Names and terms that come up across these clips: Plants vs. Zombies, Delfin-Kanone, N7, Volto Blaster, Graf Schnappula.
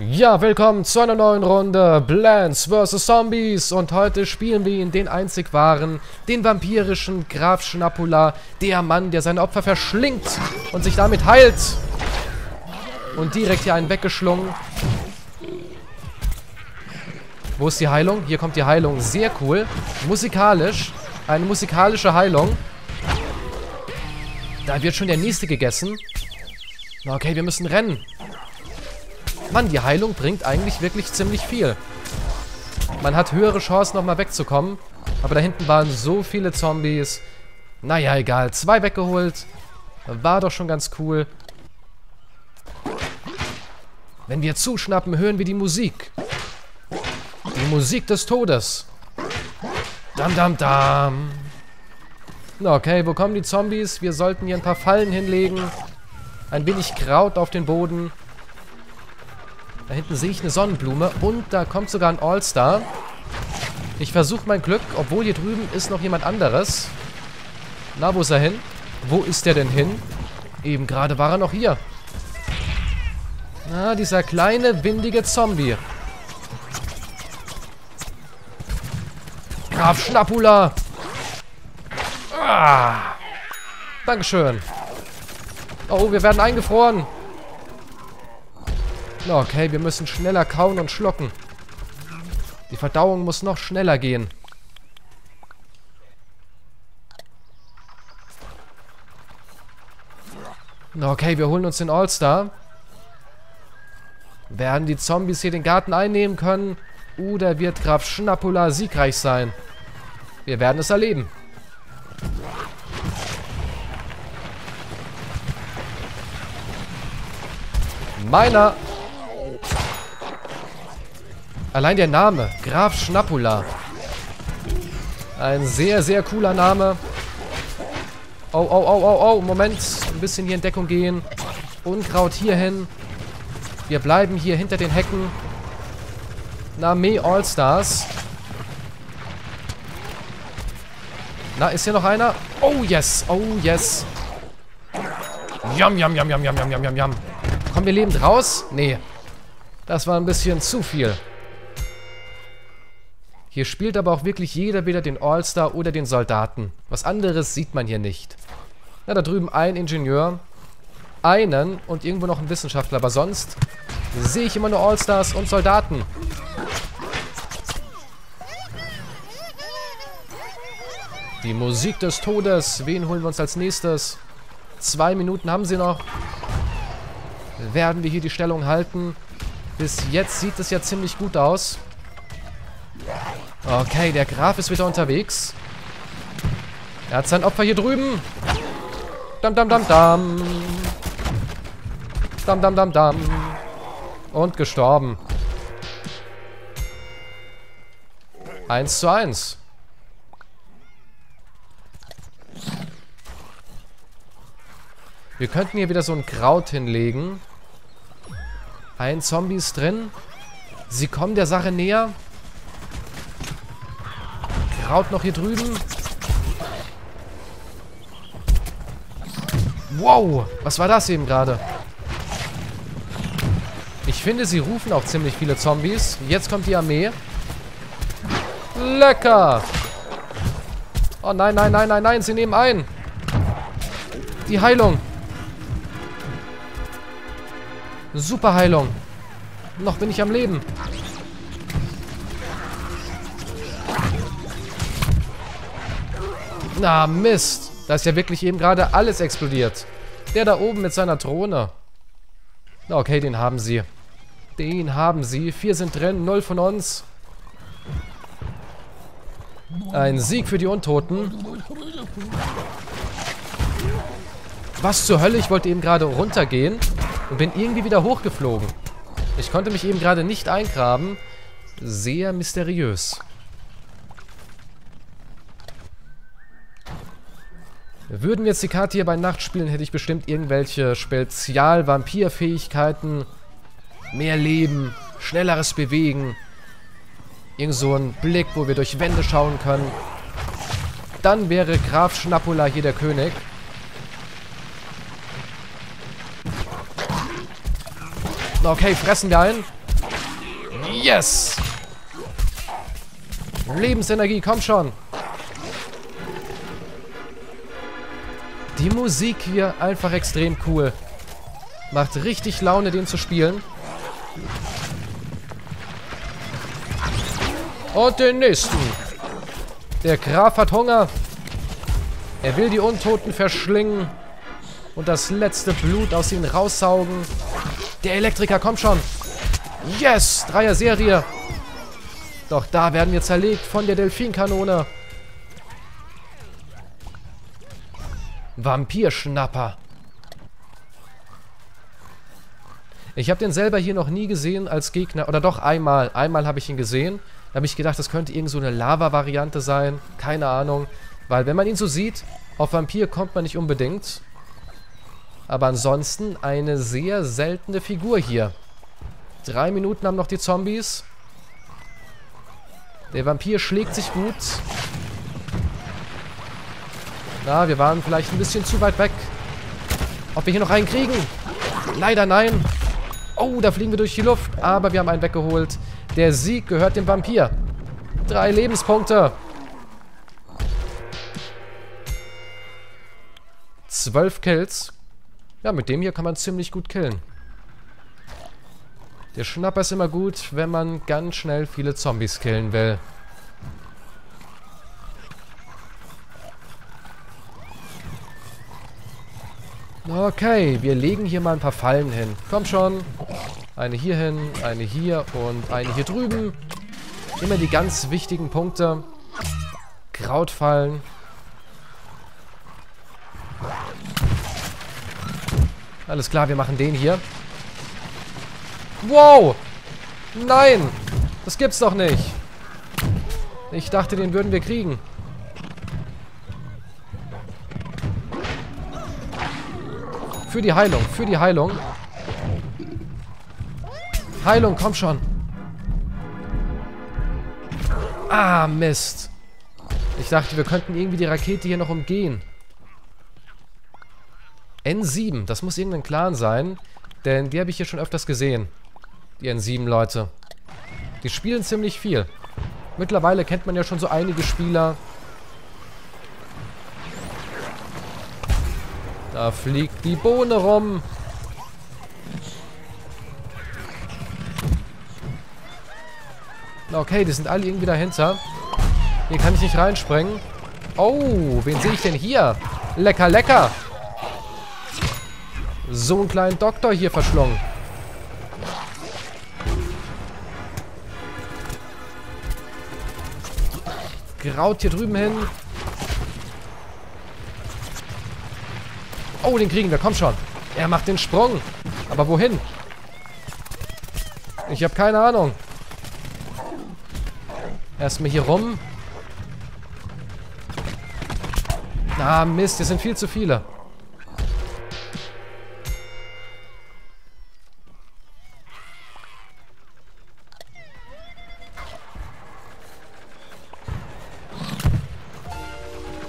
Ja, willkommen zu einer neuen Runde Plants vs. Zombies und heute spielen wir ihn den einzig wahren, den vampirischen Graf Schnappula, der Mann, der seine Opfer verschlingt und sich damit heilt. Und direkt hier einen weggeschlungen. Wo ist die Heilung? Hier kommt die Heilung, sehr cool. Musikalisch, eine musikalische Heilung. Da wird schon der nächste gegessen. Okay, wir müssen rennen. Mann, die Heilung bringt eigentlich wirklich ziemlich viel. Man hat höhere Chancen, nochmal wegzukommen. Aber da hinten waren so viele Zombies. Naja, egal. 2 weggeholt. War doch schon ganz cool. Wenn wir zuschnappen, hören wir die Musik. Die Musik des Todes. Dam, dam, dam. Okay, wo kommen die Zombies? Wir sollten hier ein paar Fallen hinlegen. Ein wenig Kraut auf den Boden. Da hinten sehe ich eine Sonnenblume und da kommt sogar ein All-Star. Ich versuche mein Glück, obwohl hier drüben ist noch jemand anderes. Na, wo ist er hin? Wo ist der denn hin? Eben gerade war er noch hier. Na, dieser kleine, windige Zombie. Graf Schnappula! Ah, Dankeschön. Oh, wir werden eingefroren. Okay, wir müssen schneller kauen und schlucken. Die Verdauung muss noch schneller gehen. Okay, wir holen uns den All-Star. Werden die Zombies hier den Garten einnehmen können? Oder wird Graf Schnappula siegreich sein? Wir werden es erleben. Meiner... Allein der Name, Graf Schnappula. Ein sehr, sehr cooler Name. Oh, oh, oh, oh, oh, Moment. Ein bisschen hier in Deckung gehen. Unkraut hierhin. Wir bleiben hier hinter den Hecken. Na, meh All-Stars. Na, ist hier noch einer? Oh, yes, oh, yes. Yum, yum, yum, yum, yum, yum, yum, yum. Kommen wir lebend raus? Nee. Das war ein bisschen zu viel. Hier spielt aber auch wirklich jeder wieder den All-Star oder den Soldaten. Was anderes sieht man hier nicht. Na, da drüben ein Ingenieur, einen und irgendwo noch ein Wissenschaftler. Aber sonst sehe ich immer nur All-Stars und Soldaten. Die Musik des Todes. Wen holen wir uns als nächstes? 2 Minuten haben sie noch. Werden wir hier die Stellung halten? Bis jetzt sieht es ja ziemlich gut aus. Okay, der Graf ist wieder unterwegs. Er hat sein Opfer hier drüben. Dam, dam, dam, dam. Dam, dam, dam, dam. Und gestorben. 1:1. Wir könnten hier wieder so ein Kraut hinlegen. Ein Zombie ist drin. Sie kommen der Sache näher. Kraut noch hier drüben. Wow, was war das eben gerade? Ich finde, sie rufen auch ziemlich viele Zombies. Jetzt kommt die Armee. Lecker. Oh nein, nein, nein, nein, nein, sie nehmen ein. Die Heilung. Super Heilung. Noch bin ich am Leben. Na, Mist. Da ist ja wirklich eben gerade alles explodiert. Der da oben mit seiner Drohne. Okay, den haben sie. Den haben sie. 4 sind drin, 0 von uns. Ein Sieg für die Untoten. Was zur Hölle? Ich wollte eben gerade runtergehen und bin irgendwie wieder hochgeflogen. Ich konnte mich eben gerade nicht eingraben. Sehr mysteriös. Würden wir jetzt die Karte hier bei Nacht spielen, hätte ich bestimmt irgendwelche Spezial-Vampir-Fähigkeiten. Mehr Leben, schnelleres Bewegen. Irgend so ein Blick, wo wir durch Wände schauen können. Dann wäre Graf Schnappula hier der König. Okay, fressen wir ein. Yes! Lebensenergie, komm schon! Die Musik hier einfach extrem cool. Macht richtig Laune, den zu spielen. Und den nächsten. Der Graf hat Hunger. Er will die Untoten verschlingen. Und das letzte Blut aus ihnen raussaugen. Der Elektriker, kommt schon. Yes, Dreier-Serie. Doch da werden wir zerlegt von der Delfin-Kanone. Vampirschnapper. Ich habe den selber hier noch nie gesehen als Gegner. Oder doch einmal. Einmal habe ich ihn gesehen. Da habe ich gedacht, das könnte irgend so eine Lava-Variante sein. Keine Ahnung. Weil wenn man ihn so sieht, auf Vampir kommt man nicht unbedingt. Aber ansonsten eine sehr seltene Figur hier. 3 Minuten haben noch die Zombies. Der Vampir schlägt sich gut. Na, wir waren vielleicht ein bisschen zu weit weg. Ob wir hier noch einen kriegen? Leider nein. Oh, da fliegen wir durch die Luft. Aber wir haben einen weggeholt. Der Sieg gehört dem Vampir. 3 Lebenspunkte. 12 Kills. Ja, mit dem hier kann man ziemlich gut killen. Der Schnapper ist immer gut, wenn man ganz schnell viele Zombies killen will. Okay, wir legen hier mal ein paar Fallen hin. Komm schon. Eine hier hin, eine hier und eine hier drüben. Immer die ganz wichtigen Punkte. Krautfallen. Alles klar, wir machen den hier. Wow! Nein! Das gibt's doch nicht! Ich dachte, den würden wir kriegen. Für die Heilung, für die Heilung. Heilung, komm schon. Ah, Mist. Ich dachte, wir könnten irgendwie die Rakete hier noch umgehen. N7, das muss irgendein Clan sein. Denn die habe ich hier schon öfters gesehen. Die N7-Leute. Die spielen ziemlich viel. Mittlerweile kennt man ja schon so einige Spieler. Da fliegt die Bohne rum. Okay, die sind alle irgendwie dahinter. Hier kann ich nicht reinspringen. Oh, wen sehe ich denn hier? Lecker, lecker. So einen kleinen Doktor hier verschlungen. Graut hier drüben hin. Oh, den kriegen wir. Komm schon. Er macht den Sprung. Aber wohin? Ich habe keine Ahnung. Erstmal hier rum. Ah, Mist. Hier sind viel zu viele.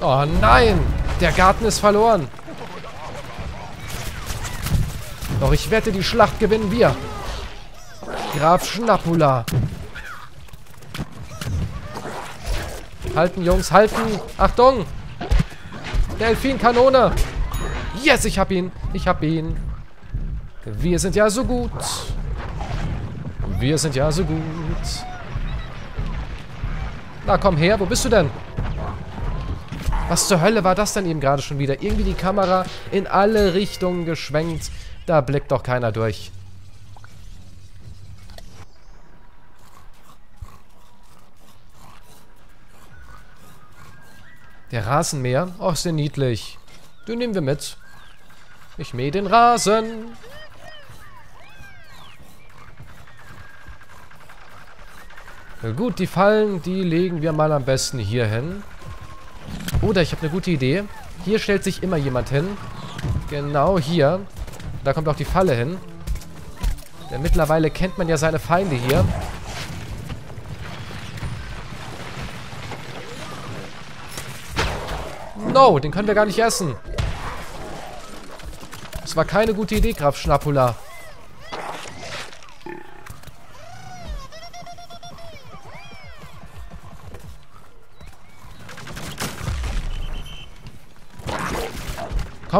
Oh nein. Der Garten ist verloren. Doch ich wette, die Schlacht gewinnen wir. Graf Schnappula. Halten, Jungs, halten. Achtung. Delfin-Kanone. Yes, ich hab ihn. Ich hab ihn. Wir sind ja so gut. Wir sind ja so gut. Na, komm her. Wo bist du denn? Was zur Hölle war das denn eben gerade schon wieder? Irgendwie die Kamera in alle Richtungen geschwenkt. Da blickt doch keiner durch. Der Rasenmäher? Oh, ist der niedlich. Den nehmen wir mit. Ich mähe den Rasen. Gut, die Fallen, die legen wir mal am besten hier hin. Oder ich habe eine gute Idee. Hier stellt sich immer jemand hin. Genau hier. Da kommt auch die Falle hin. Denn mittlerweile kennt man ja seine Feinde hier. No, den können wir gar nicht essen. Das war keine gute Idee, Graf Schnappula.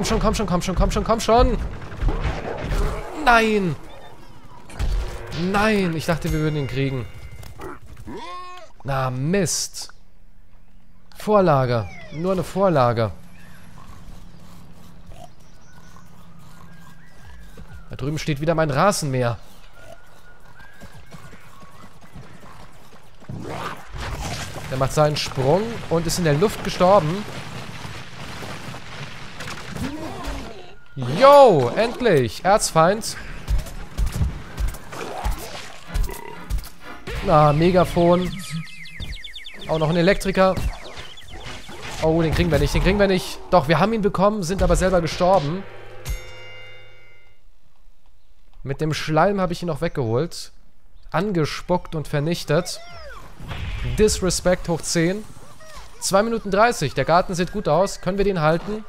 Komm schon, komm schon, komm schon, komm schon, komm schon. Nein. Nein, ich dachte, wir würden ihn kriegen. Na, Mist. Vorlage. Nur eine Vorlage. Da drüben steht wieder mein Rasenmäher. Der macht seinen Sprung und ist in der Luft gestorben. Yo, endlich. Erzfeind. Na, Megafon. Auch noch ein Elektriker. Oh, den kriegen wir nicht, den kriegen wir nicht. Doch, wir haben ihn bekommen, sind aber selber gestorben. Mit dem Schleim habe ich ihn noch weggeholt. Angespuckt und vernichtet. Disrespect hoch 10. 2 Minuten 30. Der Garten sieht gut aus. Können wir den halten?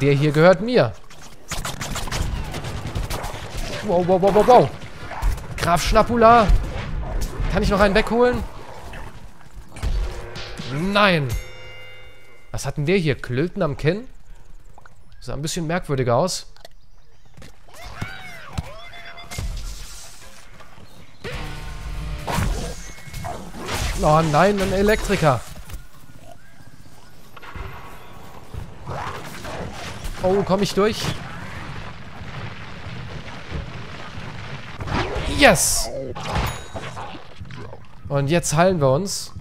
Der hier gehört mir. Wow, wow, wow, wow, wow. Graf Schnappula. Kann ich noch einen wegholen? Nein. Was hatten wir hier? Klöten am Kinn? Sah ein bisschen merkwürdig aus. Oh nein, ein Elektriker. Oh, komme ich durch? Yes! Und jetzt heilen wir uns.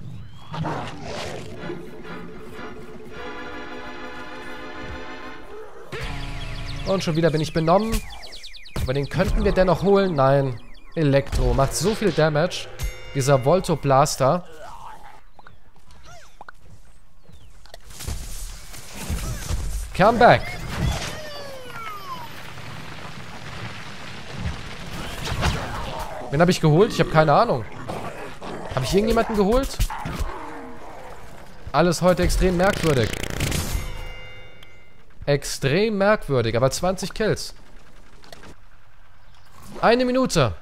Und schon wieder bin ich benommen. Aber den könnten wir dennoch holen. Nein. Elektro. Macht so viel Damage. Dieser Volto Blaster. Come back. Wen habe ich geholt? Ich habe keine Ahnung. Habe ich irgendjemanden geholt? Alles heute extrem merkwürdig. Extrem merkwürdig, aber 20 Kills. Eine Minute.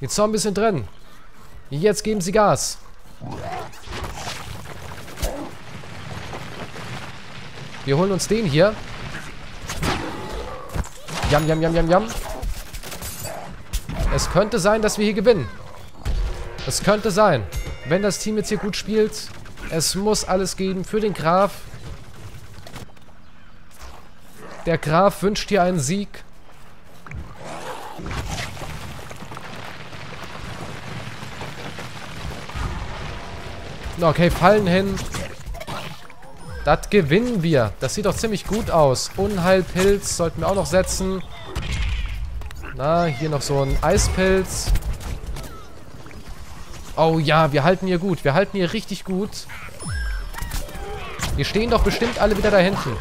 Die Zombies sind drin. Jetzt geben sie Gas. Wir holen uns den hier. Jam, jam, jam, jam, jam. Es könnte sein, dass wir hier gewinnen. Es könnte sein. Wenn das Team jetzt hier gut spielt, es muss alles geben für den Graf. Der Graf wünscht hier einen Sieg. Okay, Fallen hin. Das gewinnen wir. Das sieht doch ziemlich gut aus. Unheilpilz sollten wir auch noch setzen. Na, hier noch so ein Eispilz. Oh ja, wir halten hier gut. Wir halten hier richtig gut. Wir stehen doch bestimmt alle wieder da hinten.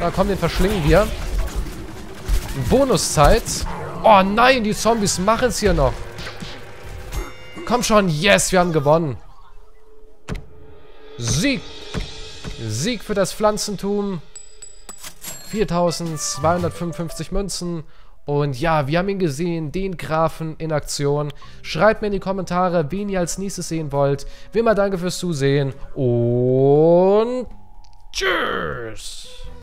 Na komm, den verschlingen wir. Bonuszeit. Oh nein, die Zombies machen es hier noch. Komm schon, yes, wir haben gewonnen. Sieg. Sieg für das Pflanzentum. 4255 Münzen. Und ja, wir haben ihn gesehen, den Grafen in Aktion. Schreibt mir in die Kommentare, wen ihr als nächstes sehen wollt. Wie immer, danke fürs Zusehen. Und...